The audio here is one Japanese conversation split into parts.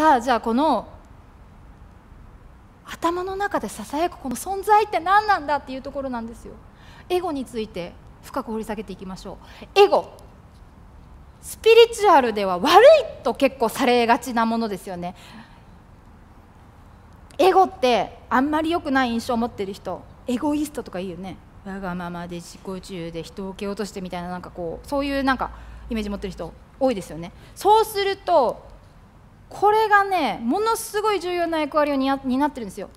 さあじゃあこの頭の中でささやくこの存在って何なんだっていうところなんですよ。エゴについて深く掘り下げていきましょう。エゴ、スピリチュアルでは悪いと結構されがちなものですよね。エゴってあんまり良くない印象を持ってる人、エゴイストとか言うよね。わがままで自己中で人を蹴落としてみたいな、なんかこうそういうなんかイメージ持ってる人多いですよね。そうするとこれがね、ものすごい重要な役割を担ってるんですよ。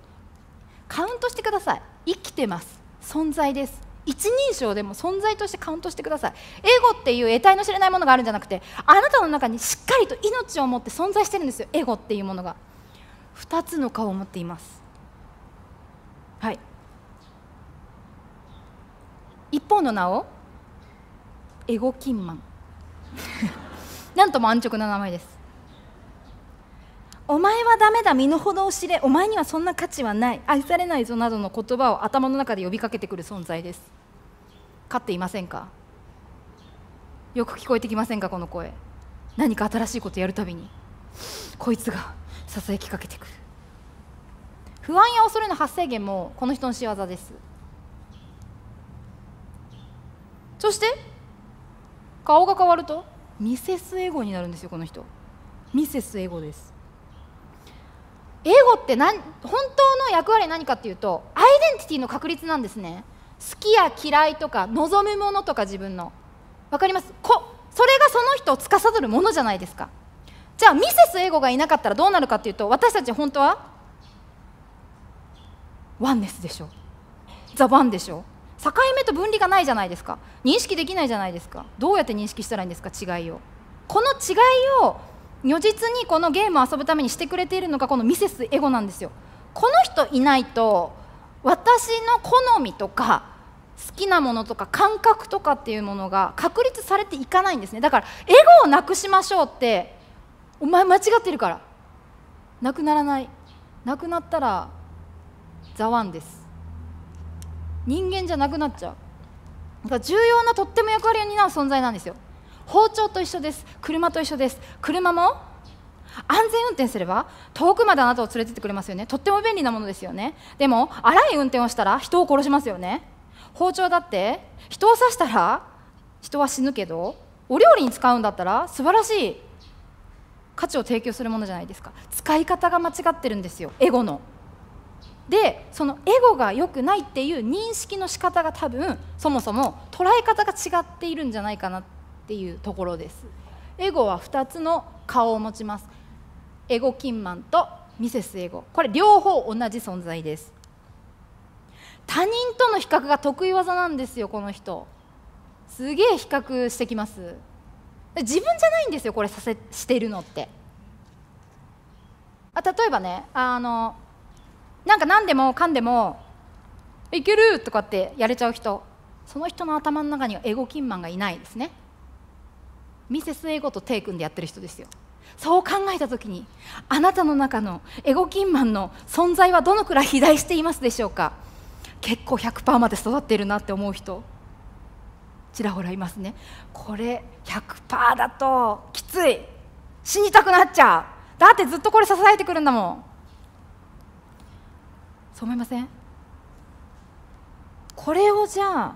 カウントしてください。生きてます、存在です。一人称でも存在としてカウントしてください。エゴっていう得体の知れないものがあるんじゃなくて、あなたの中にしっかりと命を持って存在してるんですよ。エゴっていうものが2つの顔を持っています。はい、一方の名をエゴキンマンなんとも安直な名前です。お前はダメだ、身の程を知れ、お前にはそんな価値はない、愛されないぞなどの言葉を頭の中で呼びかけてくる存在です。飼っていませんか？よく聞こえてきませんか、この声。何か新しいことやるたびにこいつがささやきかけてくる。不安や恐れの発生源もこの人の仕業です。そして顔が変わるとミセスエゴになるんですよ、この人。ミセスエゴです。エゴって本当の役割は何かっていうと、アイデンティティの確立なんですね。好きや嫌いとか望むものとか自分の、わかります？それがその人を司るものじゃないですか。じゃあミセスエゴがいなかったらどうなるかっていうと、私たち本当はワンネスでしょ、ザ・ワンでしょ。境目と分離がないじゃないですか。認識できないじゃないですか。どうやって認識したらいいんですか、違いを。この違いを如実にこのゲームを遊ぶためにしてくれているのがこのミセスエゴなんですよ。この人いないと私の好みとか好きなものとか感覚とかっていうものが確立されていかないんですね。だからエゴをなくしましょうって、お前間違ってるからなくならない。なくなったらザワンです。人間じゃなくなっちゃう。だから重要なとっても役割を担う存在なんですよ。包丁と一緒です。車と一緒です。車も安全運転すれば遠くまであなたを連れてってくれますよね。とっても便利なものですよね。でも荒い運転をしたら人を殺しますよね。包丁だって人を刺したら人は死ぬけど、お料理に使うんだったら素晴らしい価値を提供するものじゃないですか。使い方が間違ってるんですよ、エゴの。でそのエゴが良くないっていう認識の仕方が多分そもそも捉え方が違っているんじゃないかなっていうところです。エゴは2つの顔を持ちます。エゴキンマンとミセスエゴ、これ両方同じ存在です。他人との比較が得意技なんですよ、この人。すげえ比較してきます。自分じゃないんですよ、これしてるのって。例えばね、なんか何でもかんでもいけるとかってやれちゃう人、その人の頭の中にはエゴキンマンがいないですね。ミセスエゴと手組んでやってる人ですよ。そう考えた時に、あなたの中のエゴキンマンの存在はどのくらい肥大していますでしょうか。結構 100% まで育っているなって思う人ちらほらいますね。これ 100% だときつい、死にたくなっちゃう。だってずっとこれ支えてくるんだもん。そう思いません？これをじゃあ、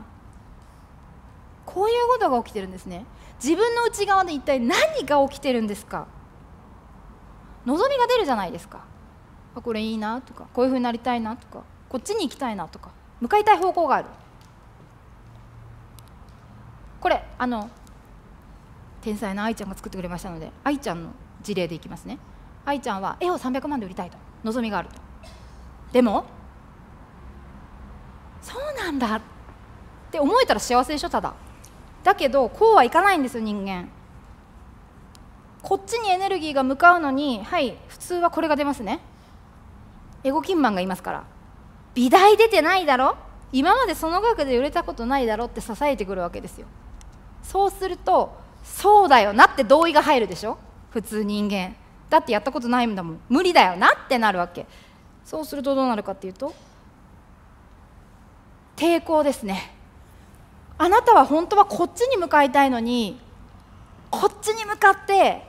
こういうことが起きてるんですね。自分の内側で一体何が起きてるんですか。望みが出るじゃないですか。これいいなとか、こういうふうになりたいなとか、こっちに行きたいなとか、向かいたい方向がある。これ天才の愛ちゃんが作ってくれましたので、愛ちゃんの事例でいきますね。愛ちゃんは絵を300万で売りたいと、望みがあると。でもそうなんだって思えたら幸せでしょ、ただ。だけどこうはいかないんですよ、人間。こっちにエネルギーが向かうのに、はい、普通はこれが出ますね。エゴキンマンがいますから、美大出てないだろ、今までその額で売れたことないだろって支えてくるわけですよ。そうするとそうだよなって同意が入るでしょ、普通人間だって。やったことないんだもん、無理だよなってなるわけ。そうするとどうなるかっていうと、抵抗ですね。あなたは本当はこっちに向かいたいのに、こっちに向かって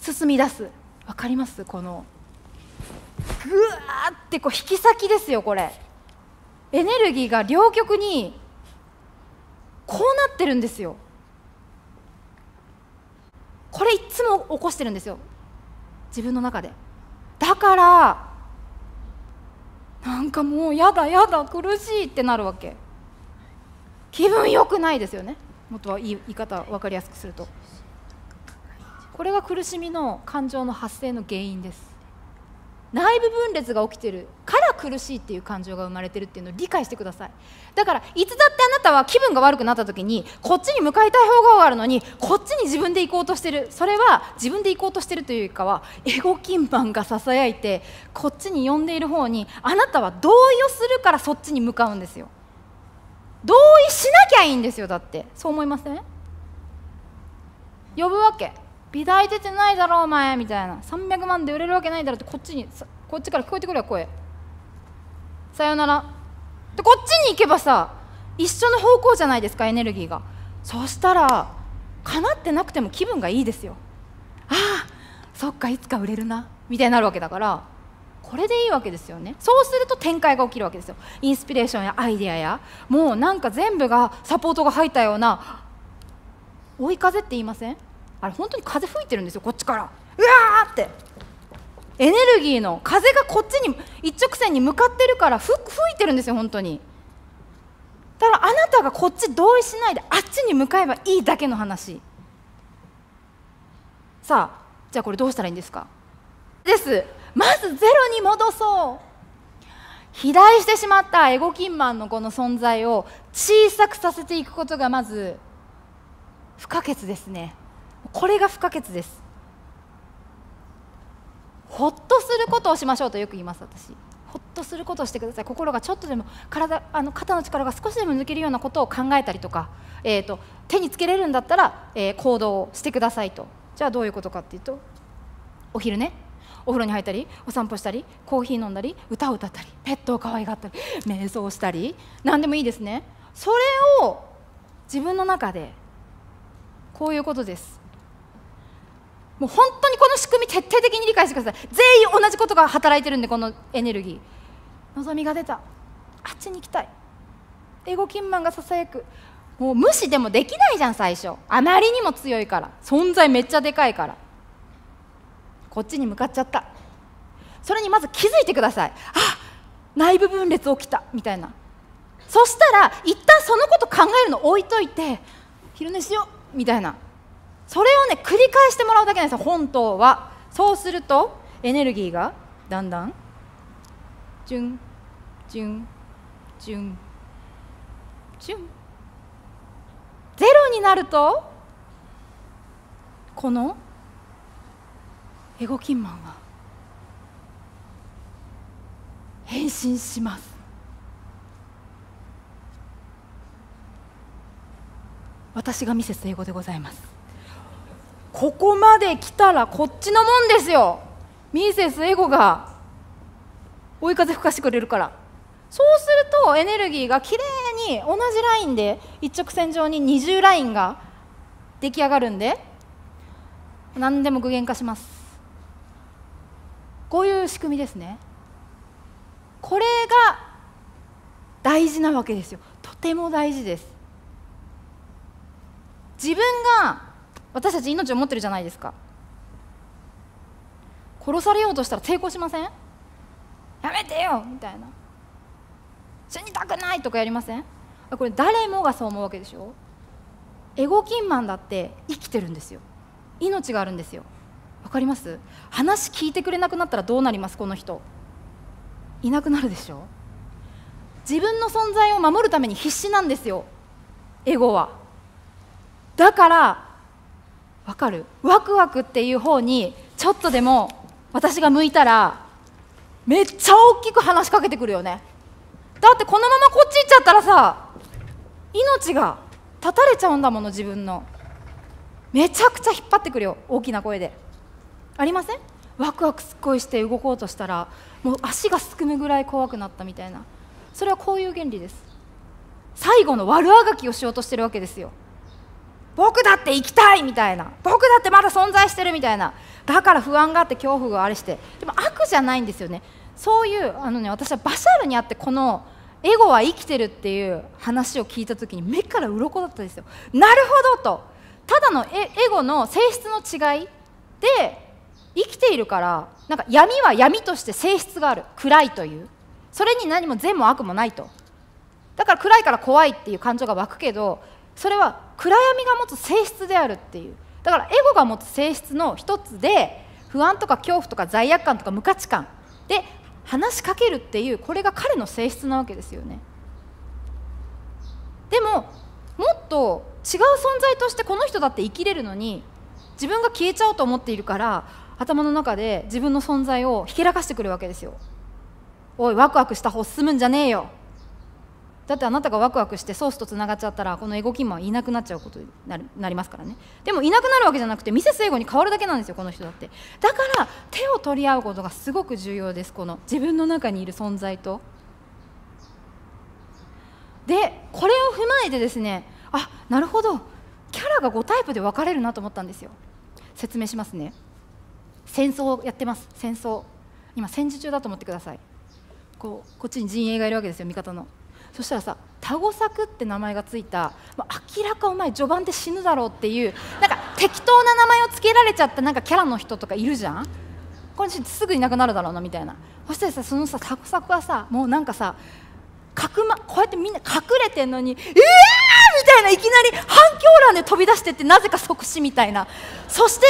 進み出す。わかります？このぐわーってこう引き先ですよ。これエネルギーが両極にこうなってるんですよ。これいつも起こしてるんですよ、自分の中で。だからなんかもうやだやだ苦しいってなるわけ。気分良くないですよね。もっと言い方分かりやすくすると、これが苦しみの感情の発生の原因です。内部分裂が起きてるから苦しいっていう感情が生まれてるっていうのを理解してください。だからいつだってあなたは気分が悪くなった時にこっちに向かいたい方があるのにこっちに自分で行こうとしてる。それは自分で行こうとしてるというかはエゴ金盤がささやいてこっちに呼んでいる方にあなたは同意をするからそっちに向かうんですよ。同意しなきゃいいんですよ。だってそう思いません？呼ぶわけ。美大出てないだろお前みたいな、300万で売れるわけないだろって、こっちにこっちから聞こえてくるわ声。さよならでこっちに行けばさ一緒の方向じゃないですか、エネルギーが。そうしたら叶ってなくても気分がいいですよ。ああそっかいつか売れるなみたいになるわけだから、これでいいわけですよね。そうすると展開が起きるわけですよ。インスピレーションやアイデアやもうなんか全部がサポートが入ったような追い風って言いません？あれ本当に風吹いてるんですよ、こっちからうわーってエネルギーの風がこっちに一直線に向かってるから吹いてるんですよ本当に。だからあなたがこっち同意しないであっちに向かえばいいだけの話。さあじゃあこれどうしたらいいんですか？ですまずゼロに戻そう。肥大してしまったエゴキンマンのこの存在を小さくさせていくことがまず不可欠ですね。これが不可欠です。ほっとすることをしましょうとよく言います私。ほっとすることをしてください。心がちょっとでも肩の力が少しでも抜けるようなことを考えたりとか、手につけれるんだったら、行動をしてくださいと。じゃあどういうことかっていうと、お昼ねお風呂に入ったりお散歩したりコーヒー飲んだり歌を歌ったりペットを可愛がったり瞑想したり何でもいいですね。それを自分の中でこういうことです。もう本当にこの仕組み徹底的に理解してください。全員同じことが働いてるんで、このエネルギー望みが出たあっちに行きたいエゴキンマンがささやく。もう無視でもできないじゃん最初、あまりにも強いから、存在めっちゃでかいからこっちに向かっちゃった。それにまず気づいてください。あ、内部分裂起きたみたいな。そしたら一旦そのこと考えるの置いといて昼寝しようみたいな、それをね繰り返してもらうだけなんですよ本当は。そうするとエネルギーがだんだんジュンジュンジュンジュンゼロになると、このエゴキンマンは変身します。私がミセスエゴでございます。ここまで来たらこっちのもんですよ。ミセスエゴが追い風吹かしてくれるから。そうするとエネルギーがきれいに同じラインで一直線上に20ラインが出来上がるんで、何でも具現化します。こういう仕組みですね。これが大事なわけですよ。とても大事です。自分が、私たち命を持ってるじゃないですか。殺されようとしたら抵抗しません？やめてよみたいな、死にたくないとかやりません？これ誰もがそう思うわけでしょ。エゴキンマンだって生きてるんですよ。命があるんですよ。わかります？話聞いてくれなくなったらどうなります？この人いなくなるでしょ。自分の存在を守るために必死なんですよエゴは。だからわかる、ワクワクっていう方にちょっとでも私が向いたらめっちゃ大きく話しかけてくるよね。だってこのままこっち行っちゃったらさ命が絶たれちゃうんだもの。自分のめちゃくちゃ引っ張ってくるよ大きな声で。ありません？ワクワクすっごいして動こうとしたらもう足がすくむぐらい怖くなったみたいな。それはこういう原理です。最後の悪あがきをしようとしてるわけですよ。僕だって生きたいみたいな、僕だってまだ存在してるみたいな、だから不安があって恐怖があれして、でも悪じゃないんですよね。そういう私はバシャールにあってこのエゴは生きてるっていう話を聞いた時に目から鱗だったんですよ。なるほどと、ただのエゴの性質の違いで生きているから、なんか闇は闇として性質がある、暗いという、それに何も善も悪もないと。だから暗いから怖いっていう感情が湧くけど、それは暗闇が持つ性質であるっていう、だからエゴが持つ性質の一つで、不安とか恐怖とか罪悪感とか無価値観で話しかけるっていう、これが彼の性質なわけですよね。でももっと違う存在としてこの人だって生きれるのに、自分が消えちゃおうと思っているから頭の中で自分の存在をひけらかしてくるわけですよ。おい、ワクワクした方進むんじゃねえよ。だってあなたがワクワクしてソースとつながっちゃったら、このエゴキンマはいなくなっちゃうことになりますからね。でもいなくなるわけじゃなくて、ミセスエゴに変わるだけなんですよ、この人だって。だから手を取り合うことがすごく重要です、この自分の中にいる存在と。でこれを踏まえてですね、あ、なるほど、キャラが5タイプで分かれるなと思ったんですよ。説明しますね。戦争をやってます。戦争、今戦時中だと思ってください。こっちに陣営がいるわけですよ、味方の。そしたらさ、タゴ作って名前がついた、明らかお前序盤で死ぬだろうっていう、なんか適当な名前をつけられちゃったなんかキャラの人とかいるじゃん。これすぐいなくなるだろうなみたいな。そしたらさ、そのさタゴ作はさ、もうなんかさ、こうやってみんな隠れてんのに「ええー!」みたいな、いきなり反響欄で飛び出してって、なぜか即死みたいな。そして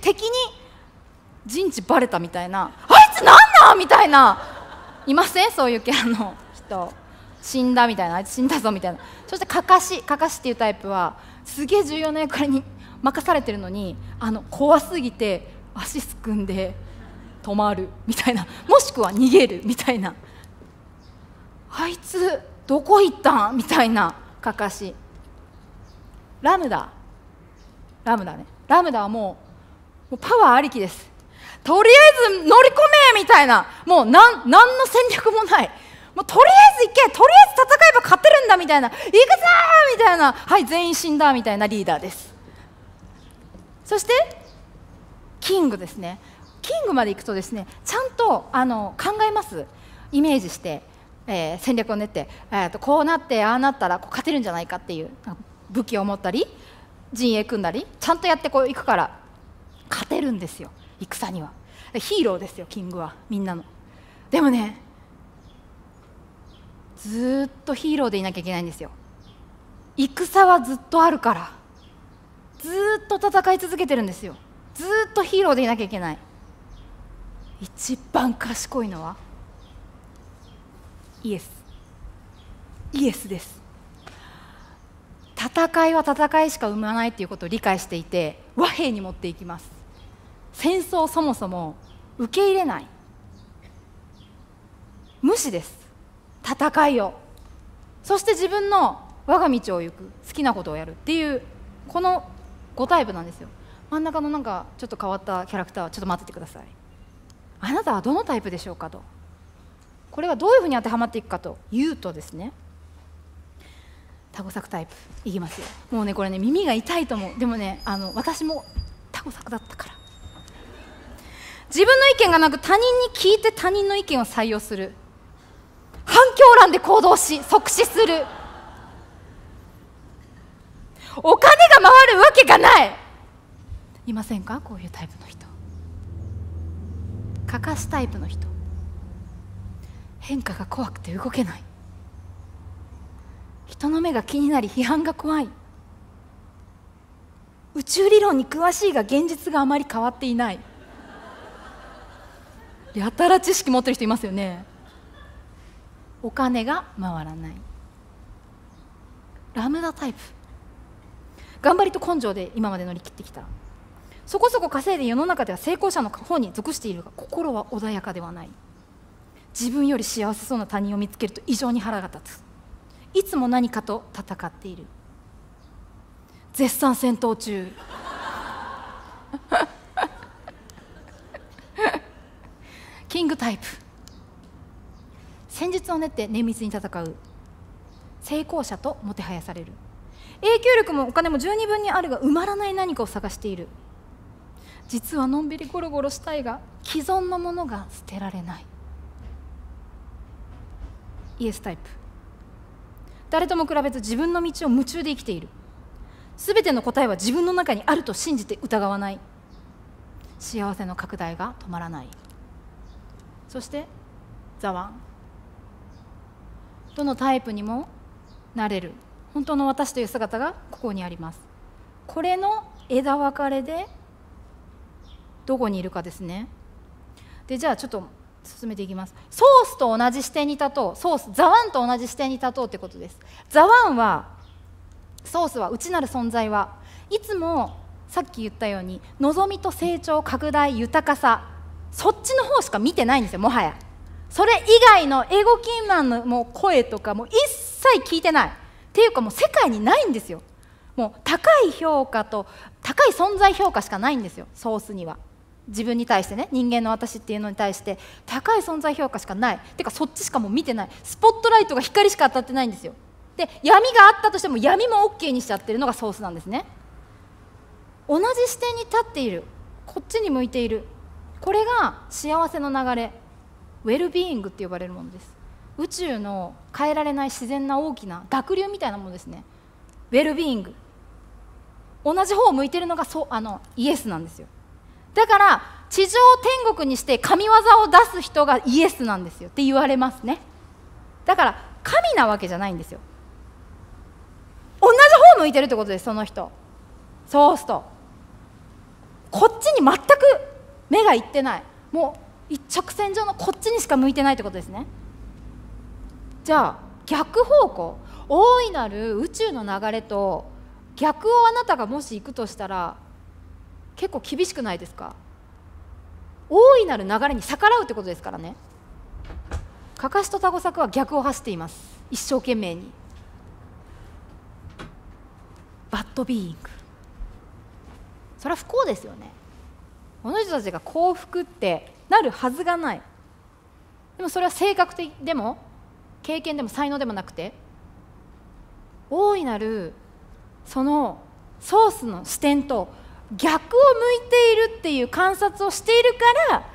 敵に陣地バレたみたいな、あいつなんなんみたいな、いません、そういうキャラの人。死んだみたいな、あいつ死んだぞみたいな。そしてかかしっていうタイプは、すげえ重要な役割に任されてるのに、怖すぎて足すくんで止まるみたいな、もしくは逃げるみたいな、あいつどこ行ったんみたいな。かかしラムダね、ラムダはもうパワーありきです。とりあえず乗り込めみたいな、もう何の戦略もない、もうとりあえず行け、とりあえず戦えば勝てるんだみたいな、行くぞーみたいな、はい、全員死んだみたいなリーダーです。そしてキングですね。キングまで行くとですね、ちゃんと考えます。イメージして、戦略を練って、こうなってああなったらこう勝てるんじゃないかっていう、武器を持ったり陣営組んだりちゃんとやってこう行くから勝てるんですよ、戦には。ヒーローですよ、キングは、みんなの。でもね、ずっとヒーローでいなきゃいけないんですよ。戦はずっとあるから、ずっと戦い続けてるんですよ。ずっとヒーローでいなきゃいけない。一番賢いのはイエス、イエスです。戦いは戦いしか生まないっていうことを理解していて、和平に持っていきます。戦争をそもそも受け入れない、無視です、戦いを。そして自分の我が道を行く、好きなことをやるっていう、この5タイプなんですよ。真ん中のなんかちょっと変わったキャラクターは、ちょっと待っててください。あなたはどのタイプでしょうかと。これがどういうふうに当てはまっていくかというとですね、タゴサクタイプいきますよ。もうね、これね、耳が痛いと思う。でもね、私もタゴサクだったから、自分の意見がなく他人に聞いて他人の意見を採用する、反響欄で行動し即死する、お金が回るわけがない、いませんか、こういうタイプの人。かかしタイプの人、変化が怖くて動けない、人の目が気になり批判が怖い、宇宙理論に詳しいが現実があまり変わっていない、やたら知識持ってる人いますよね。お金が回らない、ラムダタイプ、頑張りと根性で今まで乗り切ってきた、そこそこ稼いで世の中では成功者の方に属しているが心は穏やかではない、自分より幸せそうな他人を見つけると異常に腹が立つ、いつも何かと戦っている、絶賛戦闘中キングタイプ、戦術を練って綿密に戦う、成功者ともてはやされる、永久力もお金も十二分にあるが埋まらない何かを探している。実はのんびりゴロゴロしたいが既存のものが捨てられない。イエスタイプ。誰とも比べず自分の道を夢中で生きている。すべての答えは自分の中にあると信じて疑わない。幸せの拡大が止まらない。そしてザワン。どのタイプにもなれる本当の私という姿がここにあります。これの枝分かれでどこにいるかですね。で、じゃあちょっと進めていきます。ソースと同じ視点に立とう。ソース、ザワンと同じ視点に立とうってことです。ザワンは、ソースは、内なる存在はいつもさっき言ったように望みと成長、拡大、豊かさ、そっちの方しか見てないんですよ。もはやそれ以外のエゴキンマンのもう声とかもう一切聞いてないっていうか、もう世界にないんですよ。もう高い評価と高い存在評価しかないんですよ。ソースには自分に対してね、人間の私っていうのに対して高い存在評価しかないっていうか、そっちしかもう見てない。スポットライトが光しか当たってないんですよ。で、闇があったとしても闇も OK にしちゃってるのがソースなんですね。同じ視点に立っている、こっちに向いている、これが幸せの流れ、ウェルビーイングって呼ばれるものです。宇宙の変えられない自然な大きな濁流みたいなものですね。ウェルビーイング、同じ方を向いてるのがイエスなんですよ。だから地上を天国にして神業を出す人がイエスなんですよって言われますね。だから神なわけじゃないんですよ。同じ方を向いてるってことです。その人、ソースとこっちに全く目がいってない、もう一直線上のこっちにしか向いてないってことですね。じゃあ逆方向、大いなる宇宙の流れと逆をあなたがもし行くとしたら結構厳しくないですか？大いなる流れに逆らうってことですからね。かかしとたごさくは逆を走っています。一生懸命にバッドビーイング。それは不幸ですよね。この人たちが幸福ってなるはずがない。でもそれは性格的でも経験でも才能でもなくて、大いなるそのソースの視点と逆を向いているっていう観察をしているから、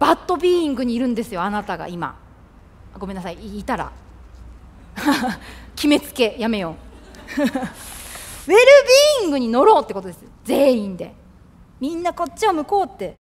バッドビーイングにいるんですよ。あなたが今、ごめんなさい、いたら決めつけやめようウェルビーイングに乗ろうってことです。全員でみんなこっちを向こうって。